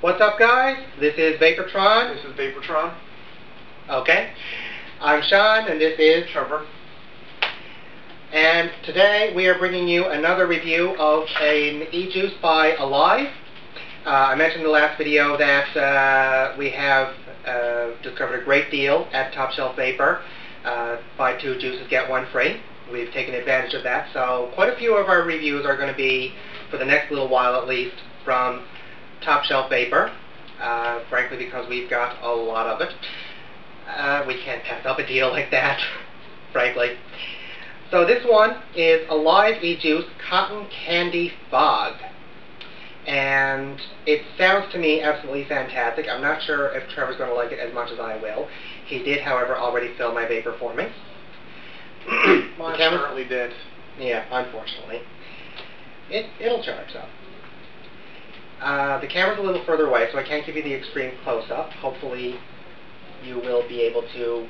What's up, guys? This is Vaportron. This is Vaportron. Okay. I'm Sean, and this is Trevor. And today we are bringing you another review of an e-juice by Alive. I mentioned in the last video that we have discovered a great deal at Top Shelf Vapor. Buy two juices, get one free. We've taken advantage of that, so quite a few of our reviews are going to be, for the next little while at least, from Top Shelf Vapor, frankly because we've got a lot of it. We can't pass up a deal like that, frankly. So this one is Alive E-Juice Cotton Candy Fog. And it sounds to me absolutely fantastic. I'm not sure if Trevor's going to like it as much as I will. He did, however, already fill my vapor for me. Mine currently did. Yeah, unfortunately. It'll charge up. The camera's a little further away, so I can't give you the extreme close-up. Hopefully you will be able to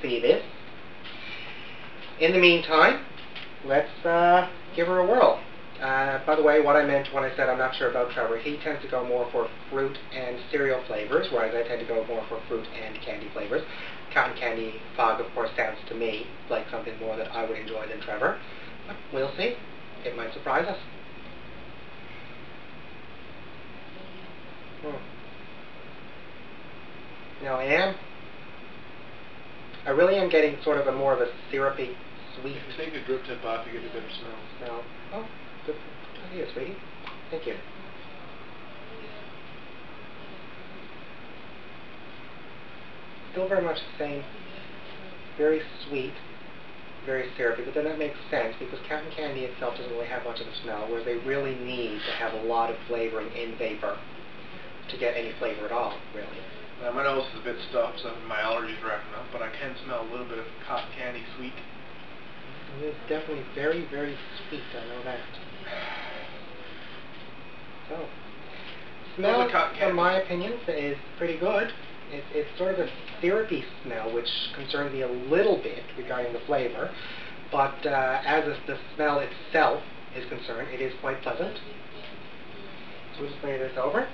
see this. In the meantime, let's give her a whirl. By the way, what I meant when I said I'm not sure about Trevor, he tends to go more for fruit and cereal flavors, whereas I tend to go more for fruit and candy flavors. Cotton Candy Fog, of course, sounds to me like something more that I would enjoy than Trevor. But we'll see. It might surprise us. Now I really am getting sort of a more of a syrupy, sweet. If you take the drip tip off, you get a better smell. Oh, good idea, sweetie. Thank you. Still very much the same. Very sweet, very syrupy, but then that makes sense because cotton candy itself doesn't really have much of a smell, whereas they really need to have a lot of flavoring in vapor to get any flavor at all, really. Now, my nose is a bit stuffed, so my allergies are wrapping up, but I can smell a little bit of cotton candy sweet. It is definitely very, very sweet, I know that. So, smell, in my opinion, is pretty good. It's sort of a syrupy smell, which concerns me a little bit regarding the flavor, but as the smell itself is concerned, it is quite pleasant. So we'll just lay this over.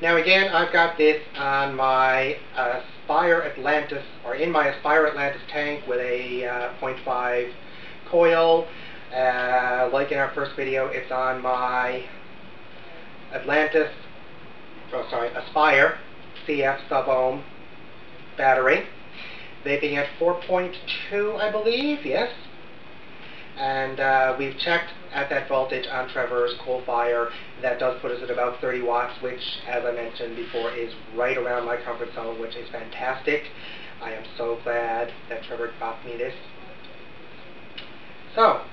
Now again, I've got this on my Aspire Atlantis, or in my Aspire Atlantis tank with a 0.5 coil. Like in our first video, it's on my Aspire CF sub-ohm battery. Vaping at 4.2, I believe, yes. And we've checked at that voltage on Trevor's coal-fire. That does put us at about 30 watts, which, as I mentioned before, is right around my comfort zone, which is fantastic. I am so glad that Trevor bought me this. So,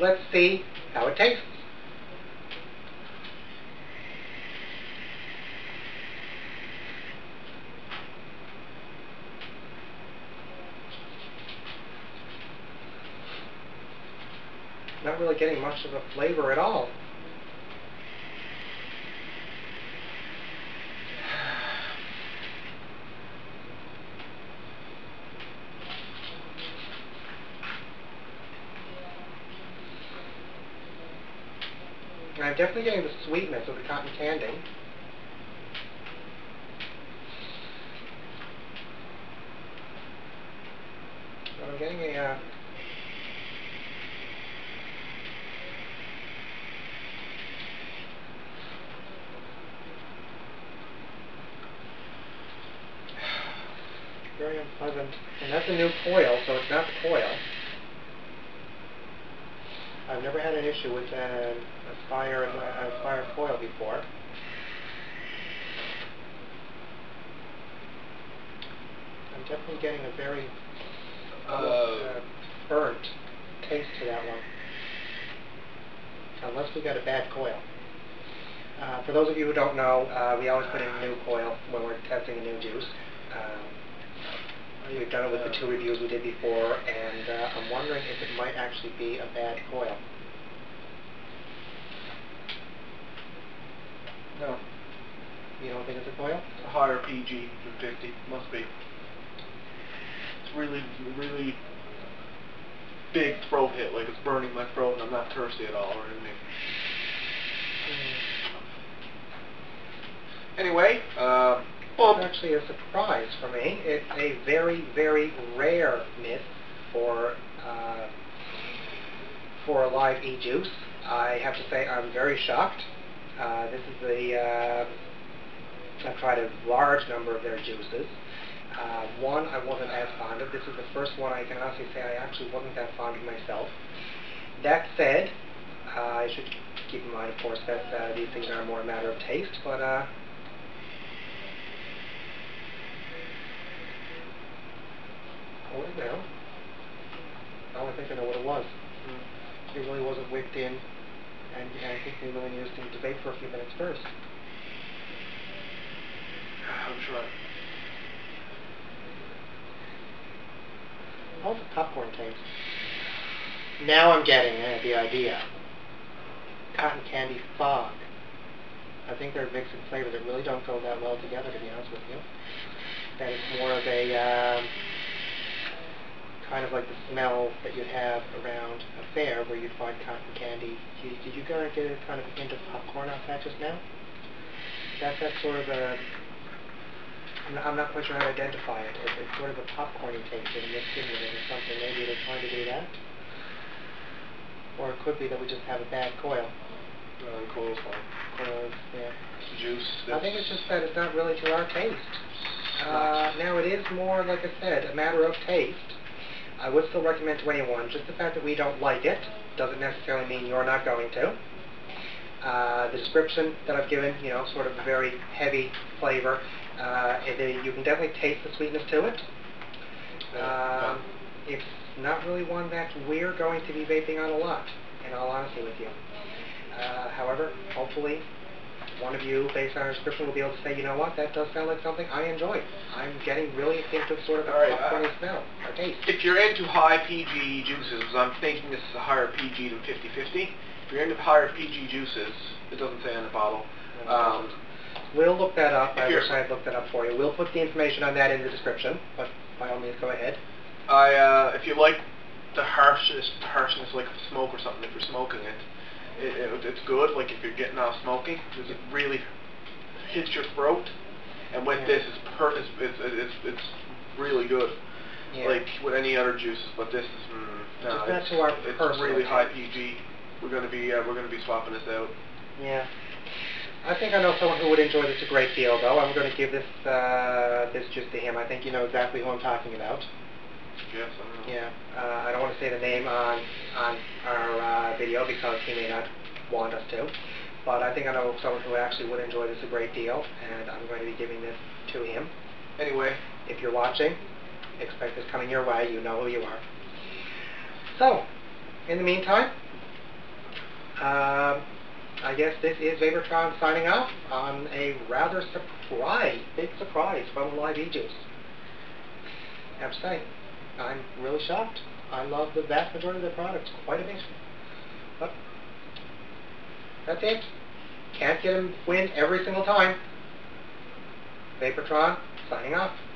let's see how it tastes. Not really getting much of a flavor at all. I'm definitely getting the sweetness of the cotton candy. But I'm getting a very unpleasant, and that's a new coil, so it's not the coil. I've never had an issue with an Aspire coil before. I'm definitely getting a very burnt taste to that one, unless we got a bad coil. For those of you who don't know, we always put in a new coil when we're testing a new juice. We've done it with the two reviews we did before, and I'm wondering if it might actually be a bad coil. No. You don't think it's a coil? It's a higher PG than 50. Must be. It's really, really big throat hit, like it's burning my throat and I'm not thirsty at all or anything. Anyway, it's actually a surprise for me. It's a very, very rare mist for a live e-juice. I have to say I'm very shocked. This is the, I've tried a large number of their juices. One I wasn't as fond of. This is the first one I can honestly say I actually wasn't that fond of myself. That said, I should keep in mind, of course, that these things are more a matter of taste, but hold it now. Oh, I think I know what it was. It really wasn't whipped in, and I think they really needed to bake for a few minutes first. I'm sure. All the popcorn taste. Now I'm getting the idea. Cotton Candy Fog. I think they're mixing flavors that really don't go that well together, to be honest with you. That it's more of a kind of like the smell that you'd have around a fair where you'd find cotton candy. Did you guys get a kind of a hint of popcorn off that just now? That's that sort of a... I'm not quite sure how to identify it. It's sort of a popcorn-y taste in mixed in with it or something. Maybe they're trying to do that. Or it could be that we just have a bad coil. Coil's fine. Coils, yeah. Juice. I think it's just that it's not really to our taste. Now it is more, like I said, a matter of taste. I would still recommend to anyone, just the fact that we don't like it doesn't necessarily mean you're not going to. The description that I've given, you know, sort of a very heavy flavor. You can definitely taste the sweetness to it. It's not really one that we're going to be vaping on a lot, in all honesty with you. However, hopefully, one of you, based on our description, will be able to say, you know what, that does sound like something I enjoy. I'm getting really addicted sort of a popcorn smell, or taste. If you're into high PG juices, I'm thinking this is a higher PG than 50/50. If you're into higher PG juices, it doesn't say on the bottle. We'll look that up. I wish I had looked that up for you. We'll put the information on that in the description, but by all means, go ahead. If you like the harshness like of smoke or something, if you're smoking it, it's good. Like if you're getting off smoking, because it really hits your throat. And with this, it's really good. Yeah. Like with any other juices, but this is it's really high PG. We're gonna be swapping this out. Yeah. I think I know someone who would enjoy this a great deal, though. I'm going to give this this just to him. I think you know exactly who I'm talking about. Yes, I know. Yeah. I don't want to say the name on our video because he may not want us to, but I think I know someone who actually would enjoy this a great deal, and I'm going to be giving this to him. Anyway, if you're watching, expect this coming your way. You know who you are. So, in the meantime, I guess this is Vaportron signing off on a rather big surprise from Live E-Juice. I have to say, I'm really shocked. I love the vast majority of their products. Quite amazing. But that's it. Can't get them win every single time. Vaportron signing off.